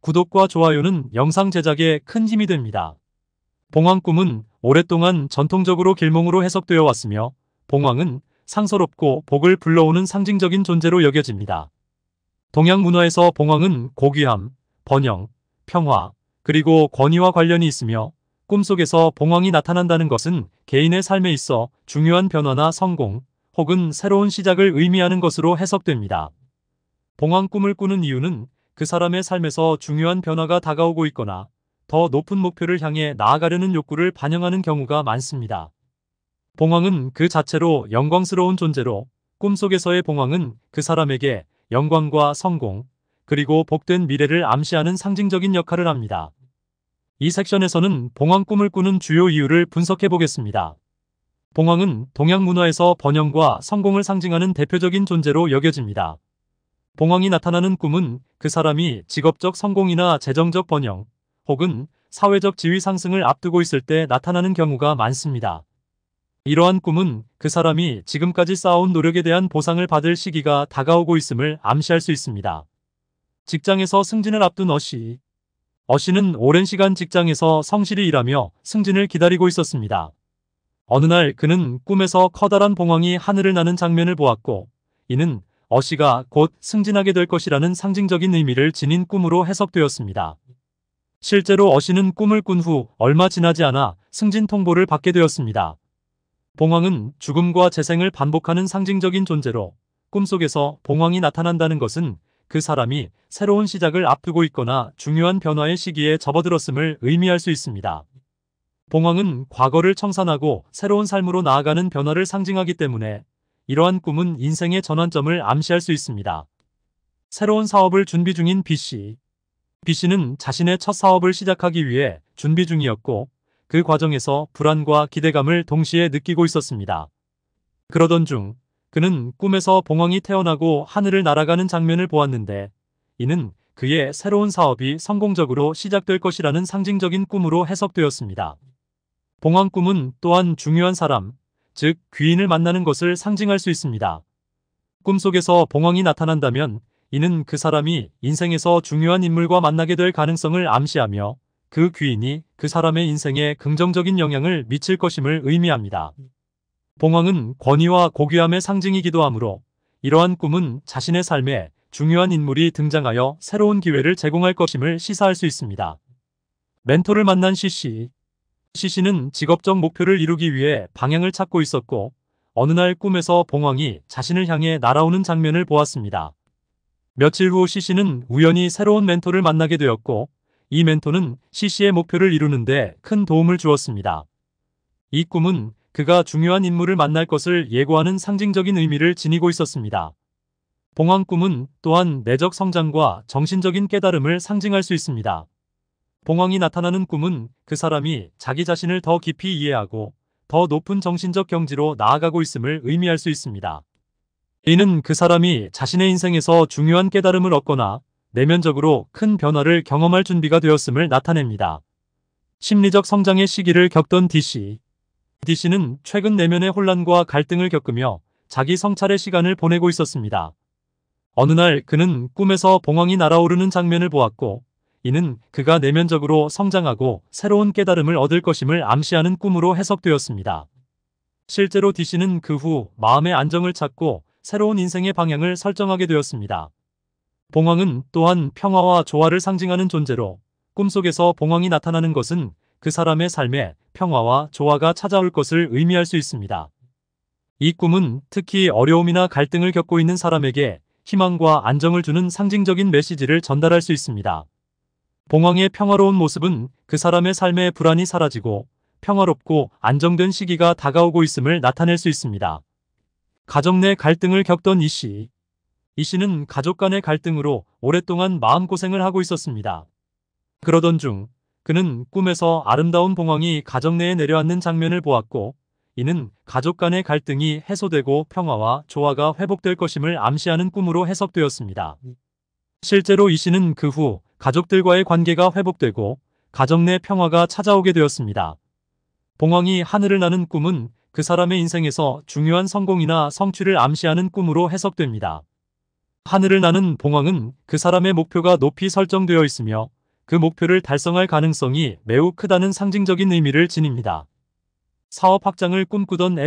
구독과 좋아요는 영상 제작에 큰 힘이 됩니다. 봉황꿈은 오랫동안 전통적으로 길몽으로 해석되어 왔으며 봉황은 상서롭고 복을 불러오는 상징적인 존재로 여겨집니다. 동양 문화에서 봉황은 고귀함, 번영, 평화, 그리고 권위와 관련이 있으며 꿈속에서 봉황이 나타난다는 것은 개인의 삶에 있어 중요한 변화나 성공 혹은 새로운 시작을 의미하는 것으로 해석됩니다. 봉황꿈을 꾸는 이유는 그 사람의 삶에서 중요한 변화가 다가오고 있거나 더 높은 목표를 향해 나아가려는 욕구를 반영하는 경우가 많습니다. 봉황은 그 자체로 영광스러운 존재로 꿈속에서의 봉황은 그 사람에게 영광과 성공 그리고 복된 미래를 암시하는 상징적인 역할을 합니다. 이 섹션에서는 봉황꿈을 꾸는 주요 이유를 분석해 보겠습니다. 봉황은 동양 문화에서 번영과 성공을 상징하는 대표적인 존재로 여겨집니다. 봉황이 나타나는 꿈은 그 사람이 직업적 성공이나 재정적 번영 혹은 사회적 지위 상승을 앞두고 있을 때 나타나는 경우가 많습니다. 이러한 꿈은 그 사람이 지금까지 쌓아온 노력에 대한 보상을 받을 시기가 다가오고 있음을 암시할 수 있습니다. 직장에서 승진을 앞둔 어씨는 오랜 시간 직장에서 성실히 일하며 승진을 기다리고 있었습니다. 어느 날 그는 꿈에서 커다란 봉황이 하늘을 나는 장면을 보았고 이는 어씨가 곧 승진하게 될 것이라는 상징적인 의미를 지닌 꿈으로 해석되었습니다. 실제로 어씨는 꿈을 꾼 후 얼마 지나지 않아 승진 통보를 받게 되었습니다. 봉황은 죽음과 재생을 반복하는 상징적인 존재로 꿈속에서 봉황이 나타난다는 것은 그 사람이 새로운 시작을 앞두고 있거나 중요한 변화의 시기에 접어들었음을 의미할 수 있습니다. 봉황은 과거를 청산하고 새로운 삶으로 나아가는 변화를 상징하기 때문에 이러한 꿈은 인생의 전환점을 암시할 수 있습니다. 새로운 사업을 준비 중인 B씨는 자신의 첫 사업을 시작하기 위해 준비 중이었고 그 과정에서 불안과 기대감을 동시에 느끼고 있었습니다. 그러던 중 그는 꿈에서 봉황이 태어나고 하늘을 날아가는 장면을 보았는데 이는 그의 새로운 사업이 성공적으로 시작될 것이라는 상징적인 꿈으로 해석되었습니다. 봉황꿈은 또한 중요한 사람, 즉 귀인을 만나는 것을 상징할 수 있습니다. 꿈속에서 봉황이 나타난다면 이는 그 사람이 인생에서 중요한 인물과 만나게 될 가능성을 암시하며 그 귀인이 그 사람의 인생에 긍정적인 영향을 미칠 것임을 의미합니다. 봉황은 권위와 고귀함의 상징이기도 하므로 이러한 꿈은 자신의 삶에 중요한 인물이 등장하여 새로운 기회를 제공할 것임을 시사할 수 있습니다. 멘토를 만난 C씨는 직업적 목표를 이루기 위해 방향을 찾고 있었고 어느 날 꿈에서 봉황이 자신을 향해 날아오는 장면을 보았습니다. 며칠 후 C씨는 우연히 새로운 멘토를 만나게 되었고 이 멘토는 C씨의 목표를 이루는데 큰 도움을 주었습니다. 이 꿈은 그가 중요한 인물을 만날 것을 예고하는 상징적인 의미를 지니고 있었습니다. 봉황꿈은 또한 내적 성장과 정신적인 깨달음을 상징할 수 있습니다. 봉황이 나타나는 꿈은 그 사람이 자기 자신을 더 깊이 이해하고 더 높은 정신적 경지로 나아가고 있음을 의미할 수 있습니다. 이는 그 사람이 자신의 인생에서 중요한 깨달음을 얻거나 내면적으로 큰 변화를 경험할 준비가 되었음을 나타냅니다. 심리적 성장의 시기를 겪던 D씨는 최근 내면의 혼란과 갈등을 겪으며 자기 성찰의 시간을 보내고 있었습니다. 어느 날 그는 꿈에서 봉황이 날아오르는 장면을 보았고 이는 그가 내면적으로 성장하고 새로운 깨달음을 얻을 것임을 암시하는 꿈으로 해석되었습니다. 실제로 D씨는 그 후 마음의 안정을 찾고 새로운 인생의 방향을 설정하게 되었습니다. 봉황은 또한 평화와 조화를 상징하는 존재로 꿈속에서 봉황이 나타나는 것은 그 사람의 삶에 평화와 조화가 찾아올 것을 의미할 수 있습니다. 이 꿈은 특히 어려움이나 갈등을 겪고 있는 사람에게 희망과 안정을 주는 상징적인 메시지를 전달할 수 있습니다. 봉황의 평화로운 모습은 그 사람의 삶의 불안이 사라지고 평화롭고 안정된 시기가 다가오고 있음을 나타낼 수 있습니다. 가정 내 갈등을 겪던 이씨는 가족 간의 갈등으로 오랫동안 마음고생을 하고 있었습니다. 그러던 중 그는 꿈에서 아름다운 봉황이 가정 내에 내려앉는 장면을 보았고 이는 가족 간의 갈등이 해소되고 평화와 조화가 회복될 것임을 암시하는 꿈으로 해석되었습니다. 실제로 E씨는 그 후 가족들과의 관계가 회복되고 가정 내 평화가 찾아오게 되었습니다. 봉황이 하늘을 나는 꿈은 그 사람의 인생에서 중요한 성공이나 성취를 암시하는 꿈으로 해석됩니다. 하늘을 나는 봉황은 그 사람의 목표가 높이 설정되어 있으며 그 목표를 달성할 가능성이 매우 크다는 상징적인 의미를 지닙니다. 사업 확장을 꿈꾸던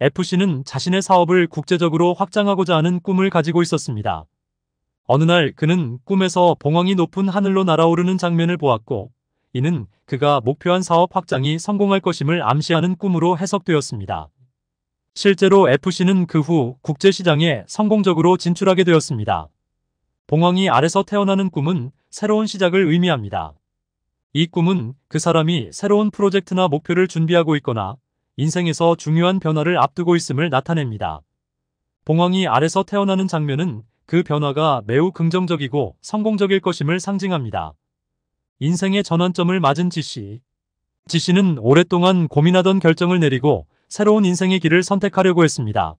FC는 자신의 사업을 국제적으로 확장하고자 하는 꿈을 가지고 있었습니다. 어느 날 그는 꿈에서 봉황이 높은 하늘로 날아오르는 장면을 보았고 이는 그가 목표한 사업 확장이 성공할 것임을 암시하는 꿈으로 해석되었습니다. 실제로 FC는 그 후 국제시장에 성공적으로 진출하게 되었습니다. 봉황이 아래서 태어나는 꿈은 새로운 시작을 의미합니다. 이 꿈은 그 사람이 새로운 프로젝트나 목표를 준비하고 있거나 인생에서 중요한 변화를 앞두고 있음을 나타냅니다. 봉황이 아래서 태어나는 장면은 그 변화가 매우 긍정적이고 성공적일 것임을 상징합니다. 인생의 전환점을 맞은 지씨는 오랫동안 고민하던 결정을 내리고 새로운 인생의 길을 선택하려고 했습니다.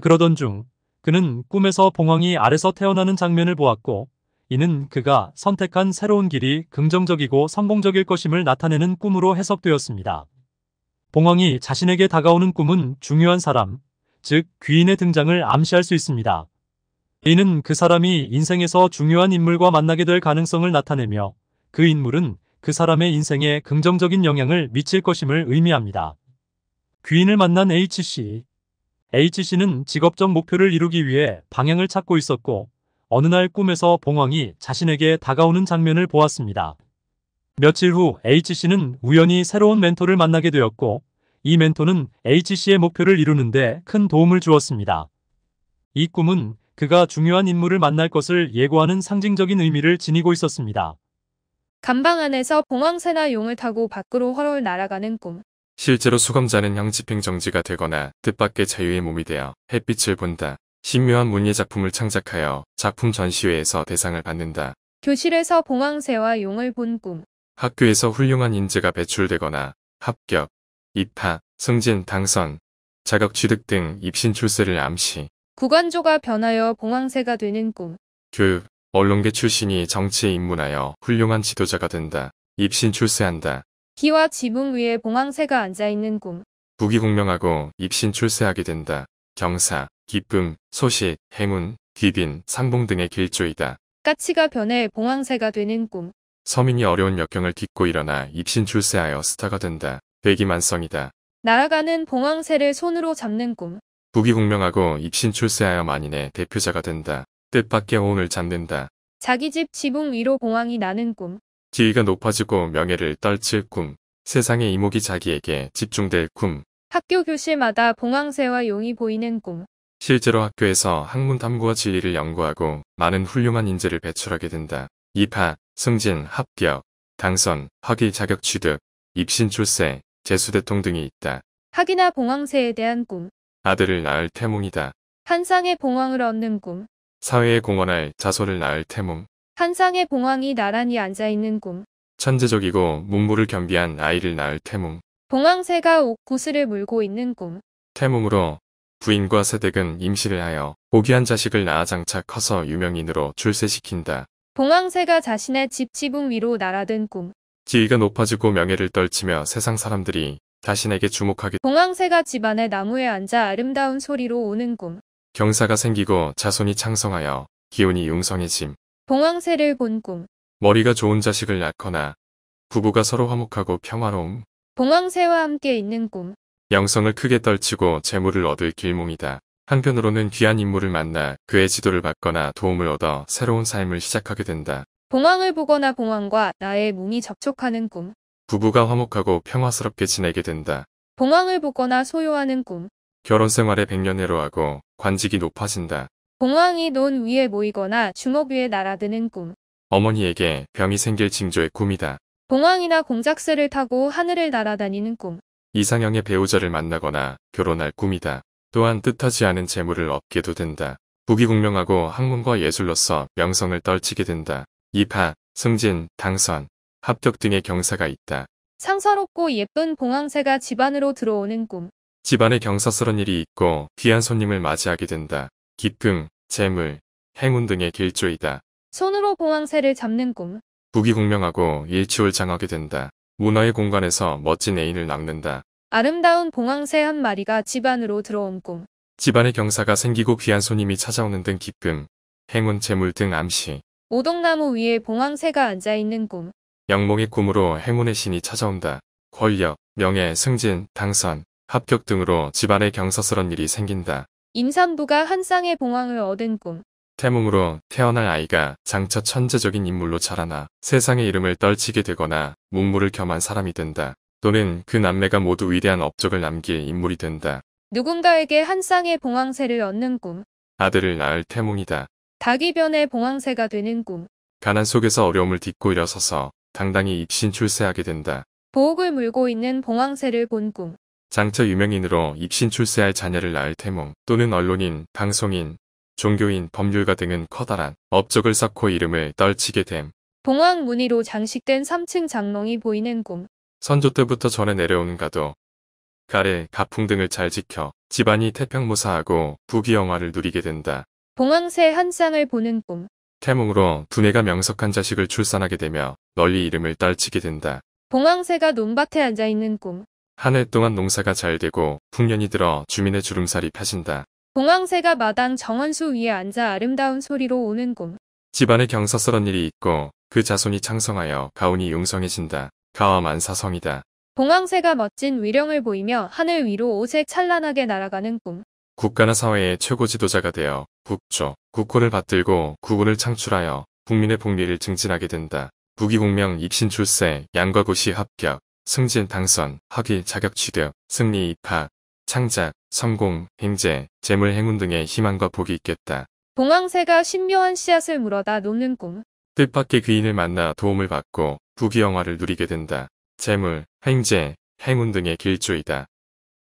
그러던 중 그는 꿈에서 봉황이 아래서 태어나는 장면을 보았고 이는 그가 선택한 새로운 길이 긍정적이고 성공적일 것임을 나타내는 꿈으로 해석되었습니다. 봉황이 자신에게 다가오는 꿈은 중요한 사람, 즉 귀인의 등장을 암시할 수 있습니다. 이는 그 사람이 인생에서 중요한 인물과 만나게 될 가능성을 나타내며 그 인물은 그 사람의 인생에 긍정적인 영향을 미칠 것임을 의미합니다. 귀인을 만난 H씨는 직업적 목표를 이루기 위해 방향을 찾고 있었고 어느 날 꿈에서 봉황이 자신에게 다가오는 장면을 보았습니다. 며칠 후 H씨는 우연히 새로운 멘토를 만나게 되었고 이 멘토는 H씨의 목표를 이루는데 큰 도움을 주었습니다. 이 꿈은 그가 중요한 인물을 만날 것을 예고하는 상징적인 의미를 지니고 있었습니다. 감방 안에서 봉황새나 용을 타고 밖으로 훨훨 날아가는 꿈. 실제로 수감자는 형집행정지가 되거나 뜻밖의 자유의 몸이 되어 햇빛을 본다. 신묘한 문예 작품을 창작하여 작품 전시회에서 대상을 받는다. 교실에서 봉황새와 용을 본 꿈. 학교에서 훌륭한 인재가 배출되거나 합격, 입학, 승진, 당선, 자격 취득 등 입신 출세를 암시. 구관조가 변하여 봉황새가 되는 꿈. 교육, 언론계 출신이 정치에 입문하여 훌륭한 지도자가 된다. 입신 출세한다. 기와 지붕 위에 봉황새가 앉아있는 꿈. 부귀공명하고 입신 출세하게 된다. 경사, 기쁨, 소식, 행운, 귀빈, 상봉 등의 길조이다. 까치가 변해 봉황새가 되는 꿈. 서민이 어려운 역경을 딛고 일어나 입신출세하여 스타가 된다. 배기만성이다. 날아가는 봉황새를 손으로 잡는 꿈. 부귀공명하고 입신출세하여 만인의 대표자가 된다. 뜻밖의 호운을 잡는다. 자기 집 지붕 위로 봉황이 나는 꿈. 지위가 높아지고 명예를 떨칠 꿈. 세상의 이목이 자기에게 집중될 꿈. 학교 교실마다 봉황새와 용이 보이는 꿈. 실제로 학교에서 학문 탐구와 진리를 연구하고 많은 훌륭한 인재를 배출하게 된다. 입학, 승진, 합격, 당선, 학위 자격 취득, 입신 출세, 재수대통 등이 있다. 학이나 봉황새에 대한 꿈. 아들을 낳을 태몽이다. 한 쌍의 봉황을 얻는 꿈. 사회에 공헌할 자손을 낳을 태몽. 한 쌍의 봉황이 나란히 앉아있는 꿈. 천재적이고 문물을 겸비한 아이를 낳을 태몽. 봉황새가 옥구슬을 물고 있는 꿈. 태몽으로 부인과 새댁은 임시를 하여 고귀한 자식을 낳아 장차 커서 유명인으로 출세시킨다. 봉황새가 자신의 집 지붕 위로 날아든 꿈. 지위가 높아지고 명예를 떨치며 세상 사람들이 자신에게 주목하게. 봉황새가 집안의 나무에 앉아 아름다운 소리로 우는 꿈. 경사가 생기고 자손이 창성하여 기운이 융성해짐. 봉황새를 본 꿈. 머리가 좋은 자식을 낳거나 부부가 서로 화목하고 평화로움. 봉황새와 함께 있는 꿈. 영성을 크게 떨치고 재물을 얻을 길몽이다. 한편으로는 귀한 인물을 만나 그의 지도를 받거나 도움을 얻어 새로운 삶을 시작하게 된다. 봉황을 보거나 봉황과 나의 몸이 접촉하는 꿈. 부부가 화목하고 평화스럽게 지내게 된다. 봉황을 보거나 소요하는 꿈. 결혼생활에 백년해로하고 관직이 높아진다. 봉황이 논 위에 모이거나 주먹 위에 날아드는 꿈. 어머니에게 병이 생길 징조의 꿈이다. 봉황이나 공작새를 타고 하늘을 날아다니는 꿈. 이상형의 배우자를 만나거나 결혼할 꿈이다. 또한 뜻하지 않은 재물을 얻게도 된다. 부귀공명하고 학문과 예술로서 명성을 떨치게 된다. 입학, 승진, 당선, 합격 등의 경사가 있다. 상서롭고 예쁜 봉황새가 집안으로 들어오는 꿈. 집안에 경사스런 일이 있고 귀한 손님을 맞이하게 된다. 기쁨, 재물, 행운 등의 길조이다. 손으로 봉황새를 잡는 꿈. 부귀공명하고 일취월장하게 된다. 문화의 공간에서 멋진 애인을 낳는다. 아름다운 봉황새 한 마리가 집 안으로 들어온 꿈. 집안에 경사가 생기고 귀한 손님이 찾아오는 등 기쁨, 행운, 재물 등 암시. 오동나무 위에 봉황새가 앉아있는 꿈. 영몽의 꿈으로 행운의 신이 찾아온다. 권력, 명예, 승진, 당선, 합격 등으로 집안에 경사스런 일이 생긴다. 임산부가 한 쌍의 봉황을 얻은 꿈. 태몽으로 태어날 아이가 장차 천재적인 인물로 자라나 세상의 이름을 떨치게 되거나 문물을 겸한 사람이 된다. 또는 그 남매가 모두 위대한 업적을 남길 인물이 된다. 누군가에게 한 쌍의 봉황새를 얻는 꿈. 아들을 낳을 태몽이다. 닭이 변해 봉황새가 되는 꿈. 가난 속에서 어려움을 딛고 일어서서 당당히 입신 출세하게 된다. 보옥을 물고 있는 봉황새를 본 꿈. 장차 유명인으로 입신 출세할 자녀를 낳을 태몽. 또는 언론인, 방송인, 종교인, 법률가 등은 커다란 업적을 쌓고 이름을 떨치게 됨. 봉황 무늬로 장식된 3층 장롱이 보이는 꿈. 선조 때부터 전해 내려오는 가도, 가래, 가풍 등을 잘 지켜 집안이 태평무사하고 부귀영화를 누리게 된다. 봉황새 한 쌍을 보는 꿈. 태몽으로 두뇌가 명석한 자식을 출산하게 되며 널리 이름을 떨치게 된다. 봉황새가 논밭에 앉아있는 꿈. 한 해 동안 농사가 잘 되고 풍년이 들어 주민의 주름살이 펴진다. 봉황새가 마당 정원수 위에 앉아 아름다운 소리로 우는 꿈. 집안에 경사스런 일이 있고 그 자손이 창성하여 가온이 융성해진다. 가와만사성이다. 봉황새가 멋진 위령을 보이며 하늘 위로 오색 찬란하게 날아가는 꿈. 국가나 사회의 최고 지도자가 되어 국조, 국호를 받들고 국운을 창출하여 국민의 복리를 증진하게 된다. 부귀공명, 입신출세, 양과고시 합격, 승진, 당선, 학위, 자격 취득, 승리, 입학, 창작, 성공, 행재, 재물, 행운 등의 희망과 복이 있겠다. 봉황새가 신묘한 씨앗을 물어다 놓는 꿈. 뜻밖의 귀인을 만나 도움을 받고 부귀영화를 누리게 된다. 재물, 행재, 행운 등의 길조이다.